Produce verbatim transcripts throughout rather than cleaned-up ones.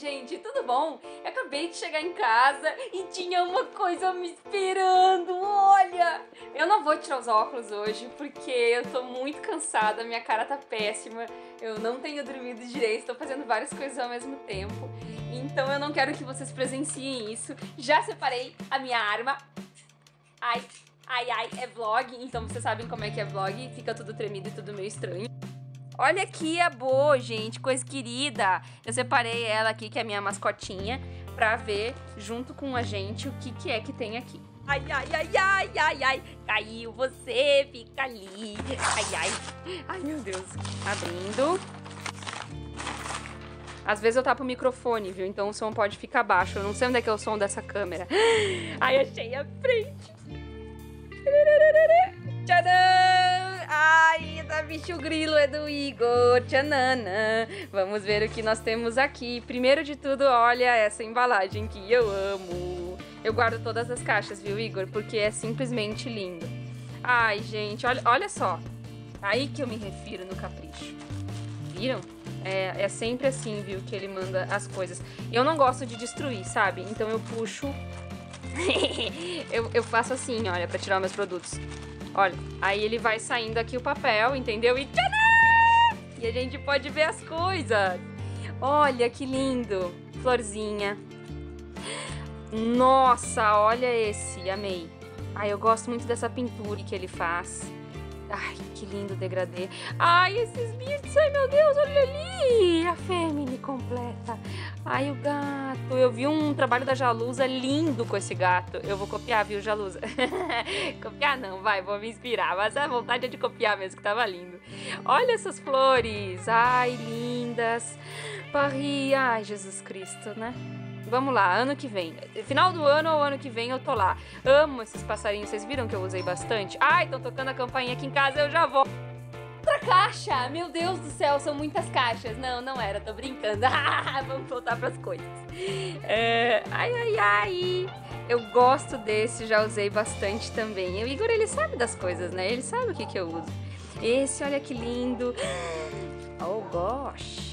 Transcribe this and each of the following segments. gente, tudo bom? Eu acabei de chegar em casa e tinha uma coisa me esperando, olha! Eu não vou tirar os óculos hoje porque eu tô muito cansada, minha cara tá péssima, eu não tenho dormido direito, tô fazendo várias coisas ao mesmo tempo, então eu não quero que vocês presenciem isso. Já separei a minha arma. Ai, ai, ai, é vlog, então vocês sabem como é que é vlog, fica tudo tremido e tudo meio estranho. Olha aqui a Bo, gente, coisa querida. Eu separei ela aqui, que é a minha mascotinha, pra ver junto com a gente o que, que é que tem aqui. Ai, ai, ai, ai, ai, ai, caiu você, fica ali. Ai, ai, ai, meu Deus. Abrindo. Às vezes eu tapo o microfone, viu? Então o som pode ficar baixo. Eu não sei onde é que é o som dessa câmera. Ai, achei a frente. Tcharam! Ai, da Bicho Grillo é do Igor Tchanana. Vamos ver o que nós temos aqui. Primeiro de tudo, olha essa embalagem que eu amo. Eu guardo todas as caixas, viu, Igor? Porque é simplesmente lindo. Ai, gente, olha, olha só. Aí que eu me refiro no capricho. Viram? É, é sempre assim, viu, que ele manda as coisas. Eu não gosto de destruir, sabe? Então eu puxo... eu, eu faço assim, olha, pra tirar meus produtos. Olha, aí ele vai saindo aqui o papel, entendeu? E tcharam! E a gente pode ver as coisas. Olha que lindo. Florzinha. Nossa, olha esse. Amei. Ai, eu gosto muito dessa pintura que ele faz. Ai, que lindo degradê. Ai, esses bichos. Ai, meu Deus, olha ali. A fêmea completa. Ai, o gato. Eu vi um trabalho da Jaluza lindo com esse gato. Eu vou copiar, viu, Jaluza? Copiar não, vai. Vou me inspirar. Mas a vontade é de copiar mesmo, que tava lindo. Olha essas flores. Ai, lindas. Paris. Ai, Jesus Cristo, né? Vamos lá, ano que vem. Final do ano ou ano que vem eu tô lá. Amo esses passarinhos, vocês viram que eu usei bastante? Ai, estão tocando a campainha aqui em casa, eu já vou. Outra caixa! Meu Deus do céu, são muitas caixas. Não, não era, tô brincando. Vamos voltar pras coisas. É... Ai, ai, ai. Eu gosto desse, já usei bastante também. O Igor, ele sabe das coisas, né? Ele sabe o que que eu uso. Esse, olha que lindo. Oh, gosh.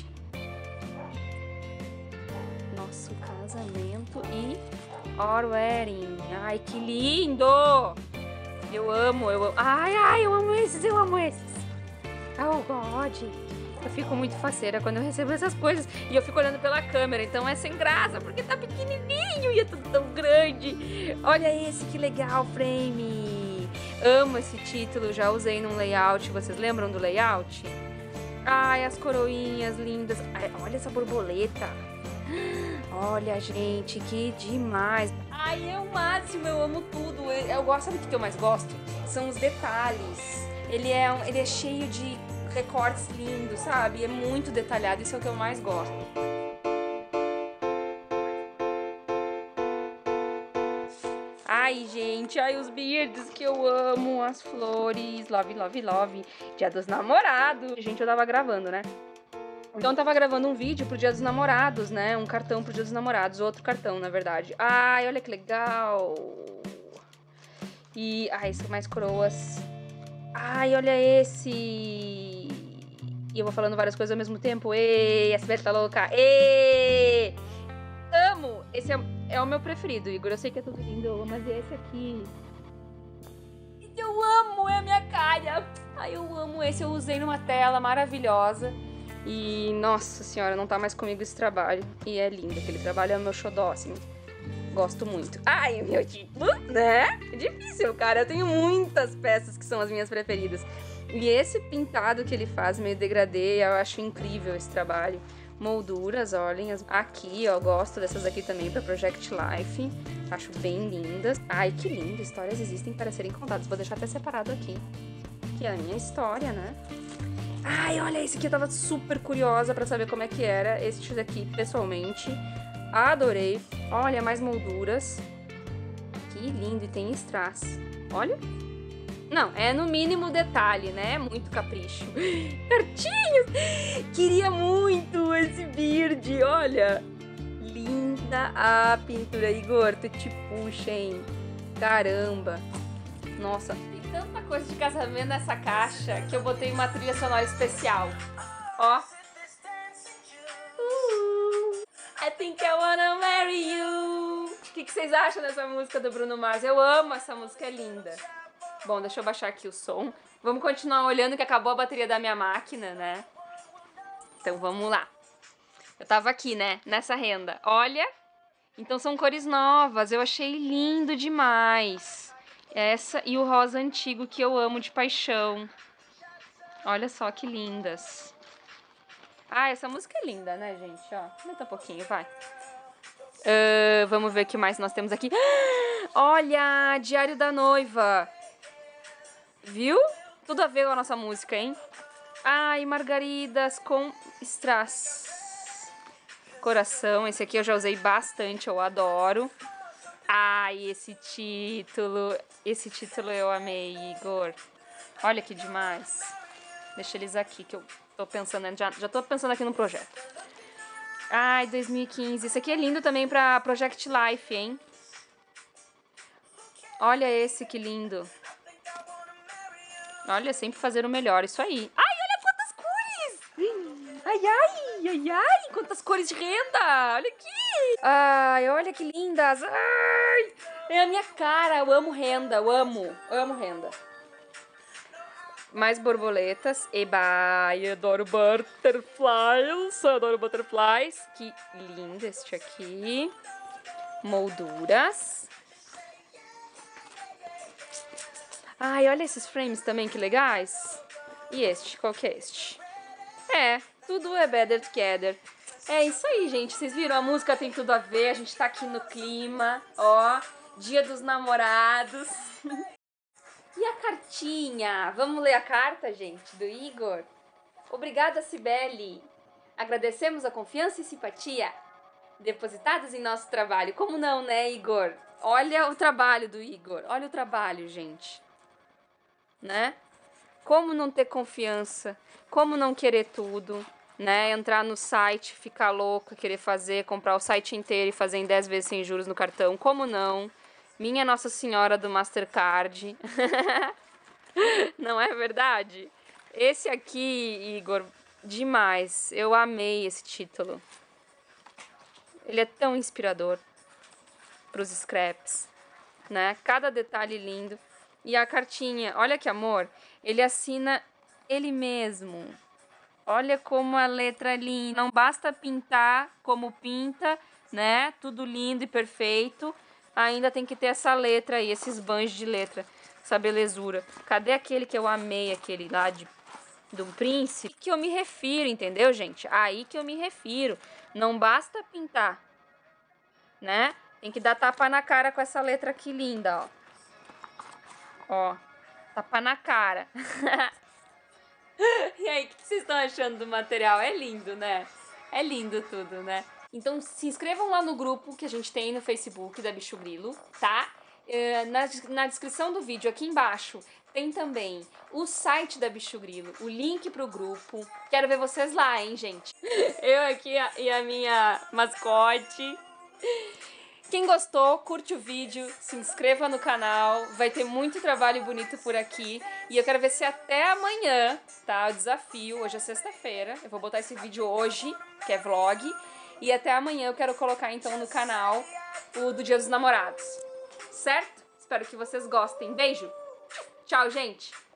Nosso casamento e our wedding. Ai, que lindo! Eu amo, eu amo. Ai, ai, eu amo esses, eu amo esses. Oh, God. Eu fico muito faceira quando eu recebo essas coisas e eu fico olhando pela câmera, então é sem graça, porque tá pequenininho e é tudo tão grande. Olha esse, que legal, frame. Amo esse título, já usei num layout. Vocês lembram do layout? Ai, as coroinhas lindas. Ai, olha essa borboleta. Olha, gente, que demais. Ai, é o máximo, eu amo tudo. Eu, eu gosto, sabe o que eu mais gosto? São os detalhes. Ele é, um, ele é cheio de recortes lindos, sabe? É muito detalhado, isso é o que eu mais gosto. Ai, gente, ai, os beards que eu amo, as flores. Love, love, love. Dia dos namorados. Gente, eu tava gravando, né? Então eu tava gravando um vídeo pro Dia dos Namorados, né? Um cartão pro Dia dos Namorados, outro cartão, na verdade. Ai, olha que legal! E, ai, são mais coroas. Ai, olha esse! E eu vou falando várias coisas ao mesmo tempo. Ei, a Cibele tá louca! Ei! Amo! Esse é, é o meu preferido, Igor. Eu sei que é tudo lindo, mas é esse aqui. Esse eu amo! É a minha cara! Ai, eu amo esse. Eu usei numa tela maravilhosa. E, nossa senhora, não tá mais comigo esse trabalho. E é lindo, aquele trabalho é o meu xodó, assim. Gosto muito. Ai, o meu título, né? É difícil, cara. Eu tenho muitas peças que são as minhas preferidas. E esse pintado que ele faz, meio degradê, eu acho incrível esse trabalho. Molduras, olhem. Aqui, ó, gosto dessas aqui também pra Project Life. Acho bem lindas. Ai, que lindo. Histórias existem para serem contadas. Vou deixar até separado aqui. Que é a minha história, né? Ai, olha esse aqui, eu tava super curiosa pra saber como é que era. Este daqui, pessoalmente, adorei. Olha, mais molduras. Que lindo, e tem strass. Olha. Não, é no mínimo detalhe, né? Muito capricho. Certinho! Queria muito esse beard, olha. Linda a pintura, Igor. Tu te puxa, hein? Caramba. Nossa, tanta coisa de casamento nessa caixa que eu botei uma trilha sonora especial. Ó. Uh, é think I wanna marry you. O que, que vocês acham dessa música do Bruno Mars? Eu amo essa música, é linda. Bom, deixa eu baixar aqui o som. Vamos continuar olhando que acabou a bateria da minha máquina, né? Então vamos lá. Eu tava aqui, né? Nessa renda. Olha! Então são cores novas. Eu achei lindo demais. Essa e o rosa antigo que eu amo de paixão. Olha só que lindas. Ah, essa música é linda, né, gente? Ó, aumenta um pouquinho, vai. Uh, vamos ver o que mais nós temos aqui. Olha! Diário da Noiva. Viu? Tudo a ver com a nossa música, hein? Ai, margaridas com strass. Coração, esse aqui eu já usei bastante, eu adoro. Ai, esse título. Esse título eu amei, Igor. Olha que demais. Deixa eles aqui, que eu tô pensando, já, já tô pensando aqui no projeto. Ai, dois mil e quinze. Isso aqui é lindo também pra Project Life, hein? Olha esse, que lindo. Olha, sempre fazer o melhor, isso aí. Ai, olha quantas cores! Ai, ai, ai, ai, quantas cores de renda! Olha aqui! Ai, olha que lindas! Ai, é a minha cara, eu amo renda, eu amo, eu amo renda. Mais borboletas, eba, eu adoro butterflies, eu adoro butterflies. Que lindo este aqui. Molduras. Ai, olha esses frames também, que legais. E este, qual que é este? É, tudo é better together. É isso aí, gente. Vocês viram? A música tem tudo a ver. A gente tá aqui no clima, ó. Dia dos namorados. E a cartinha? Vamos ler a carta, gente, do Igor? Obrigada, Cibele. Agradecemos a confiança e simpatia depositadas em nosso trabalho. Como não, né, Igor? Olha o trabalho do Igor. Olha o trabalho, gente. Né? Como não ter confiança, como não querer tudo, né? Entrar no site, ficar louca, querer fazer, comprar o site inteiro e fazer em dez vezes sem juros no cartão, como não? Minha Nossa Senhora do Mastercard. Não é verdade? Esse aqui, Igor, demais. Eu amei esse título. Ele é tão inspirador para os scraps, né? Cada detalhe lindo. E a cartinha, olha que amor, ele assina ele mesmo. Olha como a letra é linda. Não basta pintar como pinta, né? Tudo lindo e perfeito. Ainda tem que ter essa letra aí, esses banjos de letra. Essa belezura. Cadê aquele que eu amei, aquele lá de, do príncipe? Que eu me refiro, entendeu, gente? Aí que eu me refiro. Não basta pintar, né? Tem que dar tapa na cara com essa letra aqui linda, ó. Ó, tapa na cara. E aí, o que vocês estão achando do material? É lindo, né? É lindo tudo, né? Então se inscrevam lá no grupo que a gente tem no Facebook da Bicho Grilo, tá? Na, na descrição do vídeo aqui embaixo tem também o site da Bicho Grilo, o link pro grupo. Quero ver vocês lá, hein, gente? Eu aqui e a minha mascote. Quem gostou, curte o vídeo, se inscreva no canal, vai ter muito trabalho bonito por aqui. E eu quero ver se até amanhã, tá? O desafio, hoje é sexta-feira, eu vou botar esse vídeo hoje, que é vlog. E até amanhã eu quero colocar então no canal o do Dia dos Namorados, certo? Espero que vocês gostem. Beijo! Tchau, gente!